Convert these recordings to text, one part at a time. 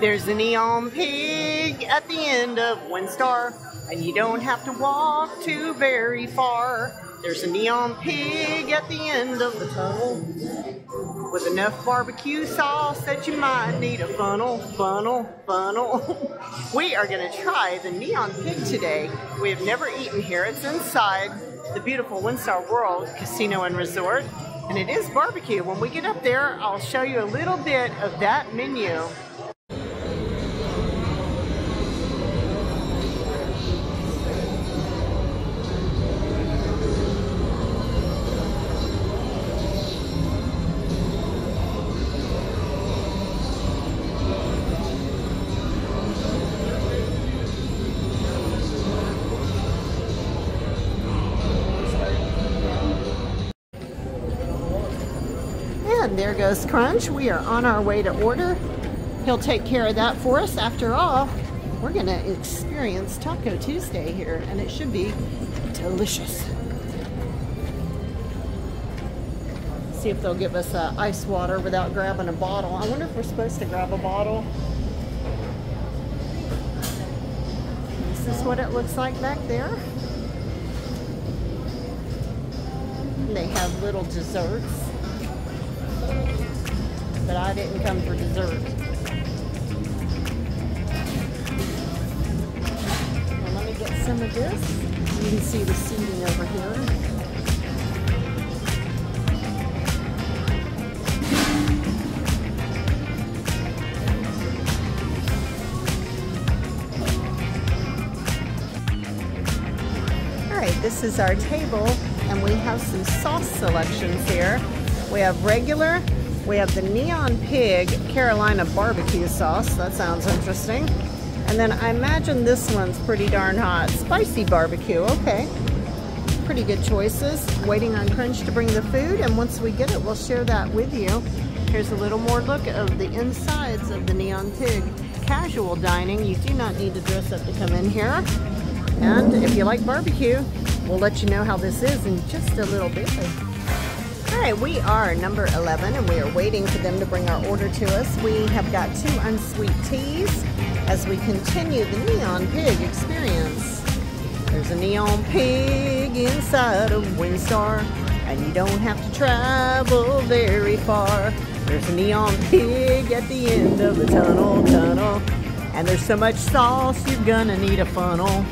There's the Neon Pig at the end of WinStar, and you don't have to walk too very far. There's a Neon Pig at the end of the tunnel, with enough barbecue sauce that you might need a funnel. We are gonna try the Neon Pig today. We have never eaten here. It's inside the beautiful WinStar World Casino and Resort, and it is barbecue. When we get up there, I'll show you a little bit of that menu. And there goes Crunch. We are on our way to order. He'll take care of that for us. After all, we're gonna experience Taco Tuesday here, and it should be delicious. See if they'll give us ice water without grabbing a bottle. I wonder if we're supposed to grab a bottle. This is what it looks like back there. And they have little desserts. But I didn't come for dessert. Now let me get some of this. You can see the seating over here. All right, this is our table, and we have some sauce selections here. We have regular. We have the Neon Pig Carolina barbecue sauce. That sounds interesting. And then I imagine this one's pretty darn hot. Spicy barbecue, okay. Pretty good choices. Waiting on Crunch to bring the food, and once we get it, we'll share that with you. Here's a little more look of the insides of the Neon Pig. Casual dining, you do not need to dress up to come in here. And if you like barbecue, we'll let you know how this is in just a little bit. All right, we are number 11, and we are waiting for them to bring our order to us. We have got 2 unsweet teas as we continue the Neon Pig experience. There's a Neon Pig inside of WinStar, and you don't have to travel very far. There's a Neon Pig at the end of the tunnel, and there's so much sauce you're gonna need a funnel.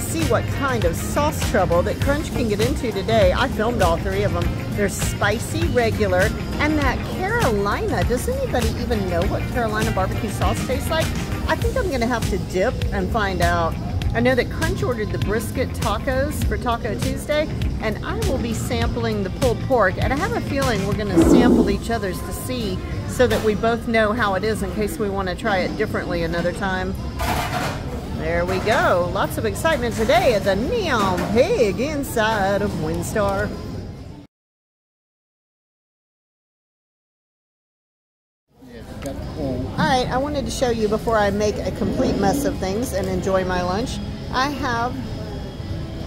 See what kind of sauce trouble that Crunch can get into today. I filmed all 3 of them. They're spicy, regular, and that Carolina. Does anybody even know what Carolina barbecue sauce tastes like? I think I'm gonna have to dip and find out. I know that Crunch ordered the brisket tacos for Taco Tuesday, and I will be sampling the pulled pork, and I have a feeling we're gonna sample each other's to see so that we both know how it is in case we wanna try it differently another time. There we go. Lots of excitement today at the Neon Pig inside of WinStar. All right, I wanted to show you before I make a complete mess of things and enjoy my lunch. I have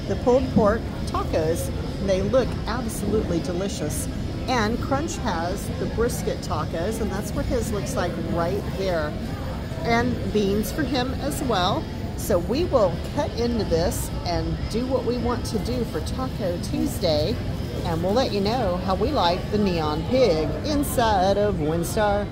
the pulled pork tacos. They look absolutely delicious. And Crunch has the brisket tacos, and that's what his looks like right there. And beans for him as well. So we will cut into this and do what we want to do for Taco Tuesday, and we'll let you know how we like the Neon Pig inside of WinStar.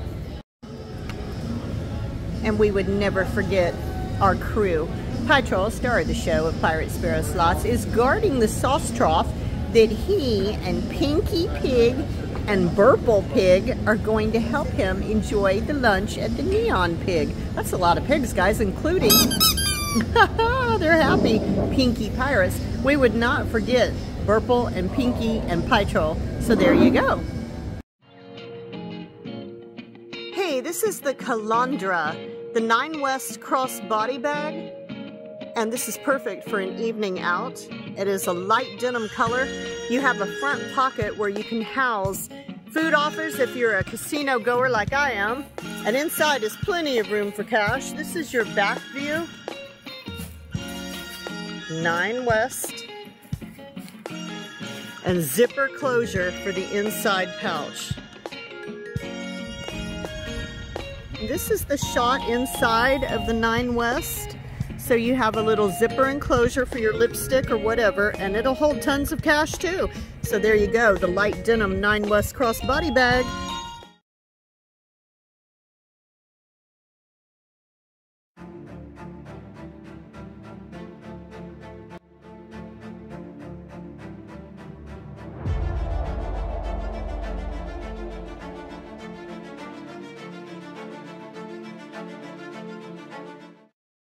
And we would never forget our crew. Pie Troll, star of the show of Pirate Sparrow Slots, is guarding the sauce trough that he and Pinky Pig and Burple Pig are going to help him enjoy the lunch at the Neon Pig. That's a lot of pigs, guys, including... They're happy. Pinky Pirates. We would not forget Burple and Pinky and Pie Troll. So there you go. Hey, this is the Calandra, the 9 West cross body bag. And this is perfect for an evening out. It is a light denim color. You have a front pocket where you can house food offers if you're a casino goer like I am. And inside is plenty of room for cash. This is your back view. 9 West. And zipper closure for the inside pouch. This is the shot inside of the 9 West. So you have a little zipper enclosure for your lipstick or whatever, and it'll hold tons of cash too. So there you go, the light denim 9 West crossbody bag.